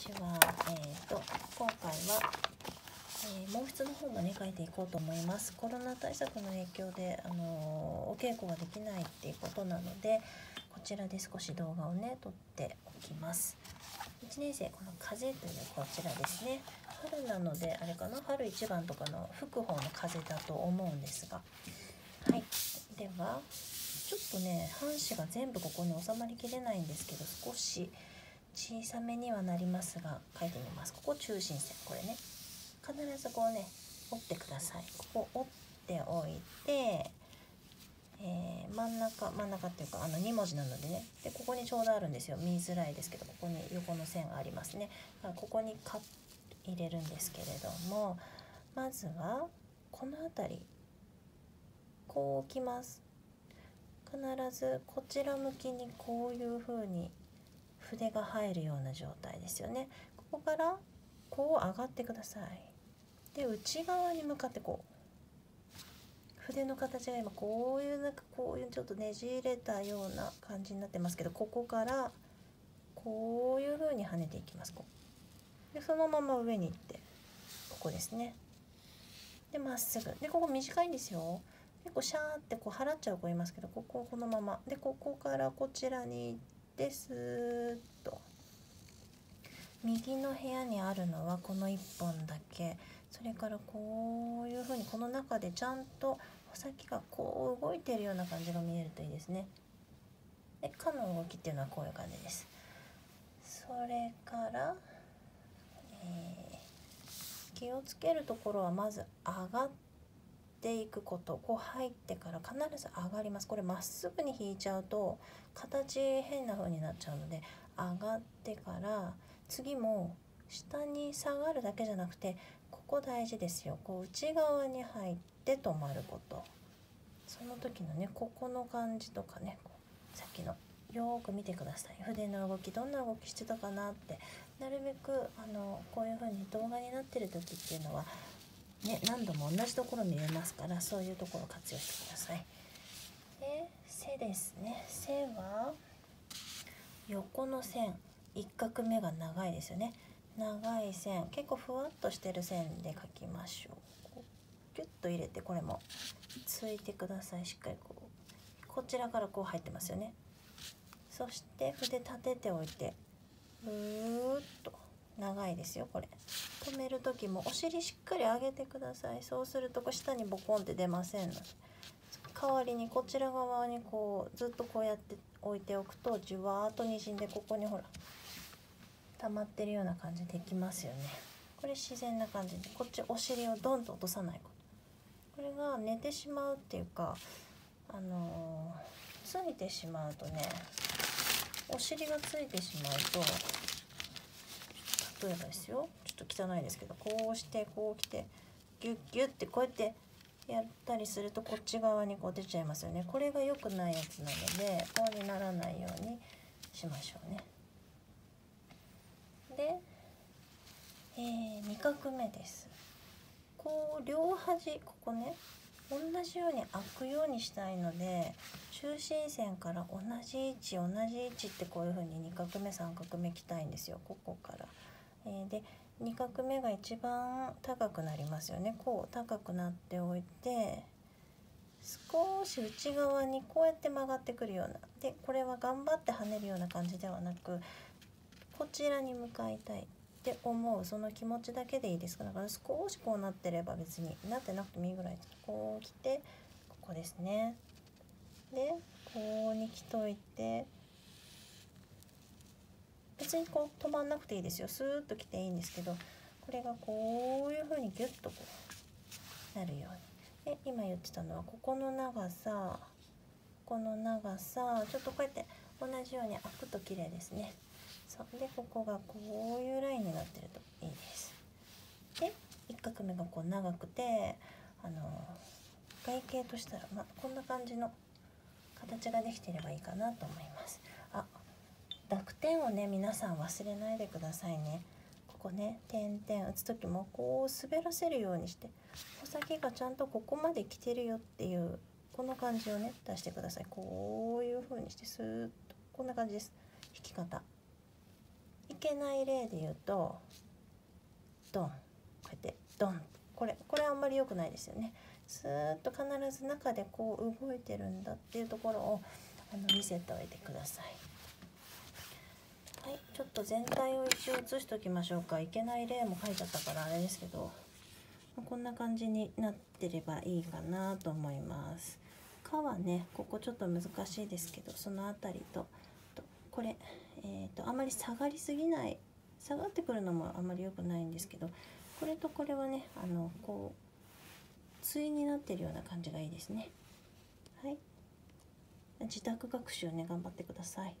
ちは、今回は、毛筆の方もね書いていこうと思います。コロナ対策の影響で、お稽古ができないっていうことなので、こちらで少し動画をね撮っておきます。1年生この風というこちらですね。春なのであれかな、春一番とかの吹く方の風だと思うんですが、はい。ではちょっとね半紙が全部ここに収まりきれないんですけど、少し小さめにはなりますが書いてみます。ここ中心線、これね必ずこうね折ってください。ここ折っておいて、真ん中っていうか2文字なのでね、でここにちょうどあるんですよ。見づらいですけど、ここに横の線がありますね。ここにカッ入れるんですけれども、まずはこの辺りこう置きます。必ずこちら向きにこういう風に筆が入るような状態ですよね。ここからこう上がってください。で内側に向かってこう筆の形が今こういうなんかこういうちょっとねじれたような感じになってますけど、ここからこういう風に跳ねていきます。でそのまま上に行ってここですね。でまっすぐで、ここ短いんですよ。結構シャーってこう払っちゃう子いますけど、ここをこのままで、ここからこちらに行ってスーッと右の部屋にあるのはこの1本だけ。それからこういうふうにこの中でちゃんと穂先がこう動いているような感じが見えるといいですね。で「か」の動きっていうのはこういう感じです。それから気をつけるところは、まず上がっていくこと、こう入ってから必ず上がります。これまっすぐに引いちゃうと形変な風になっちゃうので、上がってから次も下に下がるだけじゃなくて、ここ大事ですよ。こう内側に入って止まること、その時のねここの感じとかね、さっきのよーく見てください。筆の動きどんな動きしてたかなって、なるべくこういう風に動画になってる時っていうのは、ね、何度も同じところ見えますから、そういうところを活用してください。で背ですね。背は横の線、一画目が長いですよね。長い線、結構ふわっとしてる線で描きましょう。こうギュッと入れて、これもついてください。しっかりこうこちらからこう入ってますよね。そして筆立てておいて、うーっと長いですよ。これ止める時もお尻しっかり上げてください。そうするとこう下にボコンって出ませんので、代わりにこちら側にこうずっとこうやって置いておくと、じわーっとにじんで、ここにほら溜まってるような感じできますよね。これ自然な感じで、こっちお尻をドンと落とさないこと、これが寝てしまうっていうかついてしまうとね、お尻がついてしまうと、例えばですよ、ちょっと汚いですけど、こうしてこう来てギュッギュッてこうやってやったりすると、こっち側にこう出ちゃいますよね。これが良くないやつなので、こうにならないようにしましょうね。で、2画目です。こう両端、ここね同じように開くようにしたいので、中心線から同じ位置ってこういう風に2画目3画目きたいんですよ。ここから、で2画目が一番高くなりますよね。こう高くなっておいて、少し内側にこうやって曲がってくるような、でこれは頑張って跳ねるような感じではなく、こちらに向かいたいって思うその気持ちだけでいいですから、少しこうなってれば別になってなくてもいいぐらい、こう来てここですね。でこうに来といて、別にこう止まんなくていいですよ。スーッと来ていいんですけど、これがこういう風にギュッとこうなるように。で今言ってたのは、ここの長さ、この長さ、ちょっとこうやって同じように開くと綺麗ですね。でここがこういうラインになってるといいです。で1画目がこう長くて、外形としたら、こんな感じの形ができていればいいかなと思います。あ、濁点をね皆さん忘れないでくださいね。ここね点々打つ時もこう滑らせるようにして、穂先がちゃんとここまで来てるよっていうこの感じをね出してください。こういう風にしてスーッと、こんな感じです。引き方、一けない例で言うとドン、こうやってドン、これあんまり良くないですよね。スーッと必ず中でこう動いてるんだっていうところを見せておいてください。はい、ちょっと全体を一応写しておきましょうか。いけない例も書いちゃったからあれですけど、こんな感じになってればいいかなと思います。「か」はね、ここちょっと難しいですけど、その辺りとこれ、あまり下がりすぎない、下がってくるのもあまり良くないんですけど、これとこれはね、こう対になってるような感じがいいですね。はい、自宅学習ね、頑張ってください。